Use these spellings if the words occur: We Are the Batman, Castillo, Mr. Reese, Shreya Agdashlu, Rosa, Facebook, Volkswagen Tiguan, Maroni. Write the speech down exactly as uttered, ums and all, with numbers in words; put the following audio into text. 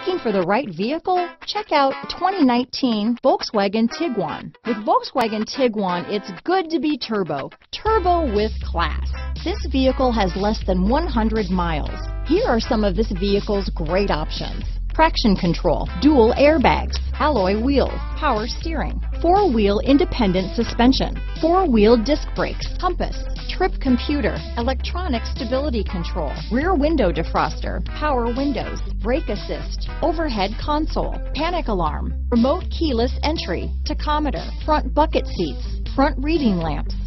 Looking for the right vehicle? Check out twenty nineteen Volkswagen Tiguan. With Volkswagen Tiguan, it's good to be turbo. Turbo with class. This vehicle has less than one hundred miles. Here are some of this vehicle's great options. Traction control, dual airbags, alloy wheels, power steering, four-wheel independent suspension, four-wheel disc brakes, compass, trip computer, electronic stability control, rear window defroster, power windows, brake assist, overhead console, panic alarm, remote keyless entry, tachometer, front bucket seats, front reading lamps,